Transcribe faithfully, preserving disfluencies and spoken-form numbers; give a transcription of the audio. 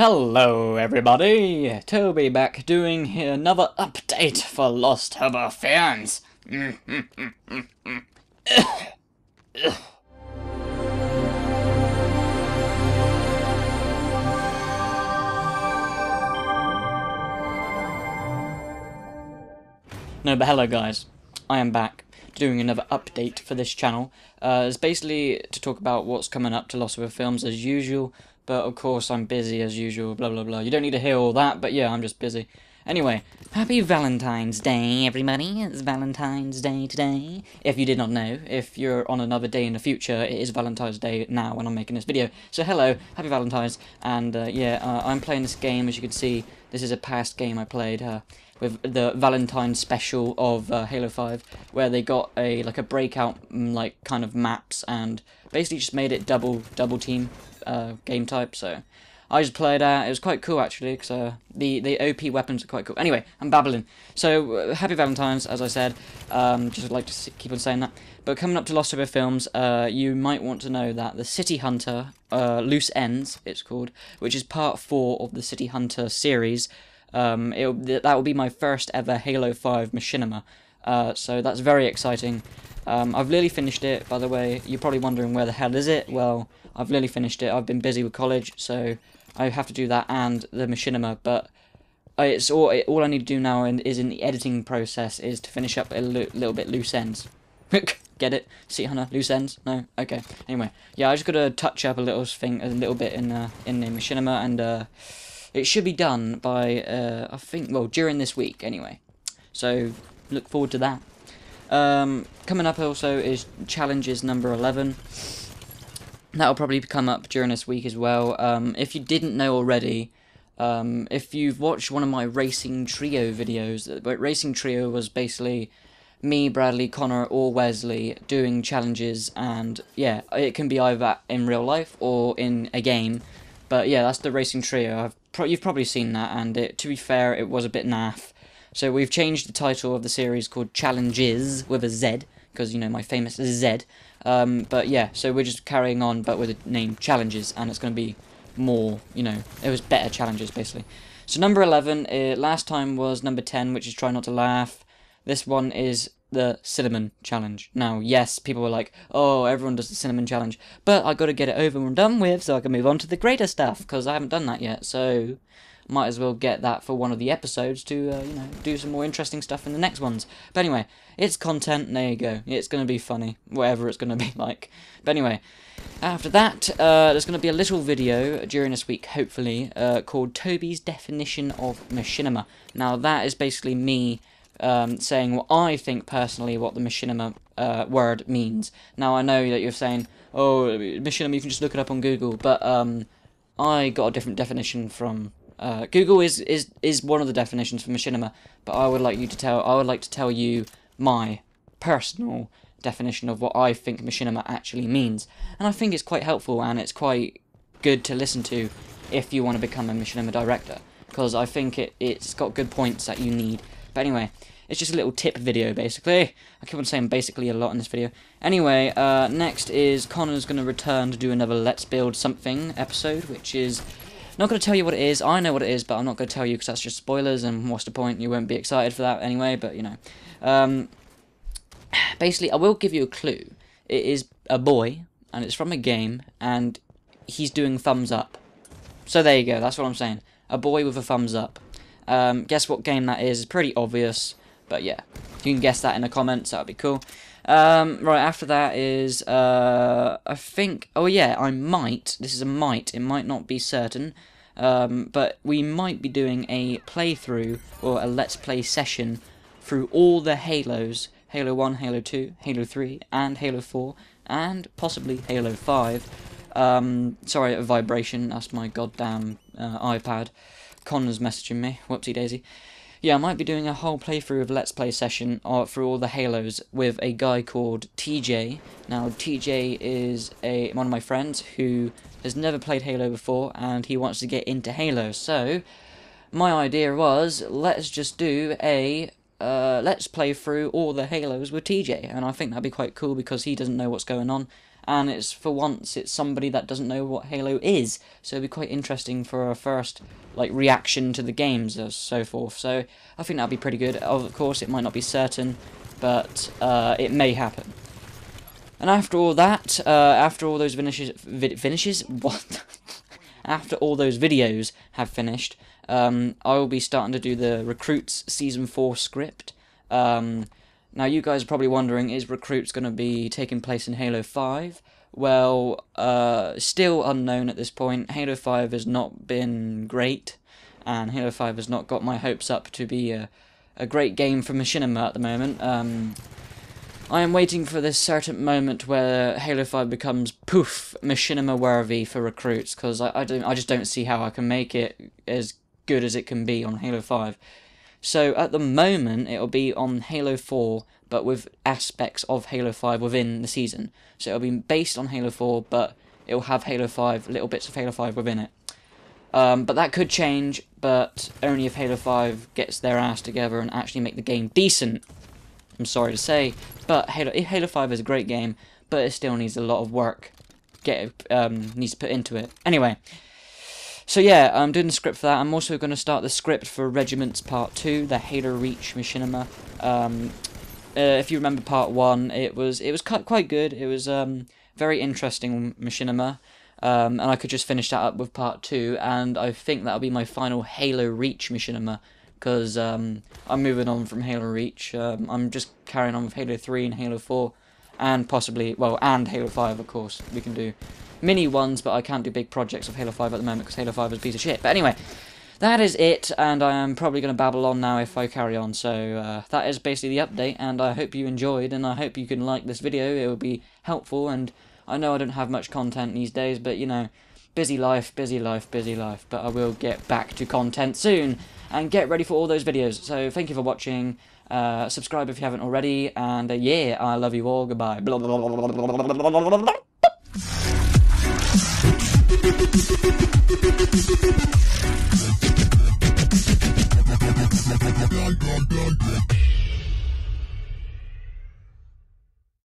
Hello everybody, Toby back doing another update for LosthoboFilmz. No, but hello guys, I am back doing another update for this channel. Uh, it's basically to talk about what's coming up to LosthoboFilmz as usual. But of course I'm busy as usual, blah blah blah. You don't need to hear all that, but yeah, I'm just busy. Anyway, happy Valentine's Day, everybody. It's Valentine's Day today. If you did not know, if you're on another day in the future, it is Valentine's Day now when I'm making this video. So hello, happy Valentine's, and uh, yeah, uh, I'm playing this game, as you can see. This is a past game I played uh, with the Valentine's special of uh, Halo five, where they got a like a breakout like kind of maps and basically just made it double double team uh, game type. So I just played that. It was quite cool actually, because uh, the the O P weapons are quite cool. Anyway, I'm babbling. So uh, happy Valentine's, as I said. Um, just like to keep on saying that. But coming up to LosthoboFilmz, uh, you might want to know that the City Hunter, uh, Loose Ends, it's called, which is part four of the City Hunter series. Um, it'll, that will be my first ever Halo five Machinima. Uh, so that's very exciting. Um, I've nearly finished it, by the way. You're probably wondering where the hell is it? Well, I've nearly finished it. I've been busy with college, so I have to do that and the Machinima, but it's all, all I need to do now in, is in the editing process is to finish up a lo little bit loose ends. Get it? See, Hannah? Loose ends? No? Okay. Anyway, yeah, I just got to touch up a little thing, a little bit in uh, in the Machinima, and uh, it should be done by, uh, I think, well, during this week, anyway. So, look forward to that. Um, coming up also is challenges number eleven. That'll probably come up during this week as well. Um, if you didn't know already, um, if you've watched one of my Racing Trio videos, but Racing Trio was basically me, Bradley, Connor, or Wesley doing challenges, and yeah, it can be either in real life or in a game. But yeah, that's the Racing Trio. I've pro you've probably seen that, and it, to be fair, it was a bit naff. So we've changed the title of the series called Challenges with a Z, because you know my famous Z. Um, but yeah, so we're just carrying on, but with the name Challenges, and it's going to be more, you know, it was better challenges basically. So number eleven, uh, last time was number ten, which is Try Not to Laugh. This one is the Cinnamon Challenge. Now, yes, people were like, oh, everyone does the Cinnamon Challenge, but I got to get it over and done with so I can move on to the greater stuff, because I haven't done that yet, so might as well get that for one of the episodes to, uh, you know, do some more interesting stuff in the next ones. But anyway, it's content, there you go. It's going to be funny, whatever it's going to be like. But anyway, after that, uh, there's going to be a little video during this week, hopefully, uh, called Toby's Definition of Machinima. Now, that is basically me Um, saying what I think personally what the Machinima uh, word means. Now I know that you're saying, oh, Machinima, you can just look it up on Google, but um, I got a different definition from uh, Google is, is is one of the definitions for Machinima, but I would like you to tell I would like to tell you my personal definition of what I think Machinima actually means, and I think it's quite helpful and it's quite good to listen to if you want to become a Machinima director, because I think it it's got good points that you need. But anyway, it's just a little tip video, basically. I keep on saying basically a lot in this video. Anyway, uh, next is Connor's going to return to do another Let's Build Something episode, which is not going to tell you what it is. I know what it is, but I'm not going to tell you because that's just spoilers, and what's the point? You won't be excited for that anyway, but, you know. Um, basically, I will give you a clue. It is a boy, and it's from a game, and he's doing thumbs up. So there you go, that's what I'm saying. A boy with a thumbs up. Um, guess what game that is, it's pretty obvious, but yeah, you can guess that in the comments, that would be cool. Um, right, after that is, uh, I think, oh yeah, I might, this is a might, it might not be certain, um, but we might be doing a playthrough, or a Let's Play session, through all the Halos, Halo one, Halo two, Halo three, and Halo four, and possibly Halo five, um, sorry, a vibration, that's my goddamn uh, iPad. Connor's messaging me, whoopsie daisy. Yeah, I might be doing a whole playthrough of Let's Play session uh, through all the Halos with a guy called T J. Now, T J is a one of my friends who has never played Halo before, and he wants to get into Halo. So, my idea was, let's just do a uh, Let's Play through all the Halos with T J, and I think that'd be quite cool because he doesn't know what's going on, and it's for once it's somebody that doesn't know what Halo is, so it'll be quite interesting for a first like reaction to the games and so forth. So I think that'll be pretty good. Of course, it might not be certain, but uh, it may happen. And after all that, uh, after all those finishes, vid finishes, what? After all those videos have finished, um, I will be starting to do the Recruits Season four script. Um, now, you guys are probably wondering, is Recruits going to be taking place in Halo five? Well, uh, still unknown at this point. Halo five has not been great, and Halo five has not got my hopes up to be a, a great game for Machinima at the moment. Um, I am waiting for this certain moment where Halo five becomes poof Machinima worthy for Recruits, because I, I don't, I just don't see how I can make it as good as it can be on Halo five. So at the moment it'll be on Halo four, but with aspects of Halo five within the season. So it'll be based on Halo four, but it'll have Halo five, little bits of Halo five within it. Um, but that could change, but only if Halo five gets their ass together and actually make the game decent. I'm sorry to say, but Halo five is a great game, but it still needs a lot of work. Get um, needs to put into it. Anyway, so yeah, I'm doing the script for that. I'm also going to start the script for Regiments Part two, the Halo Reach Machinima. Um, uh, if you remember Part one, it was it was quite good. It was um, very interesting Machinima, um, and I could just finish that up with Part two, and I think that'll be my final Halo Reach Machinima. Because um, I'm moving on from Halo Reach. Um, I'm just carrying on with Halo three and Halo four, and possibly, well, and Halo five, of course. We can do mini ones, but I can't do big projects of Halo five at the moment because Halo five is a piece of shit. But anyway, that is it, and I am probably going to babble on now if I carry on. So uh, that is basically the update, and I hope you enjoyed, and I hope you can like this video. It will be helpful, and I know I don't have much content these days, but, you know, busy life, busy life, busy life. But I will get back to content soon. And get ready for all those videos. So thank you for watching. Uh, subscribe if you haven't already. And uh, yeah, I love you all. Goodbye.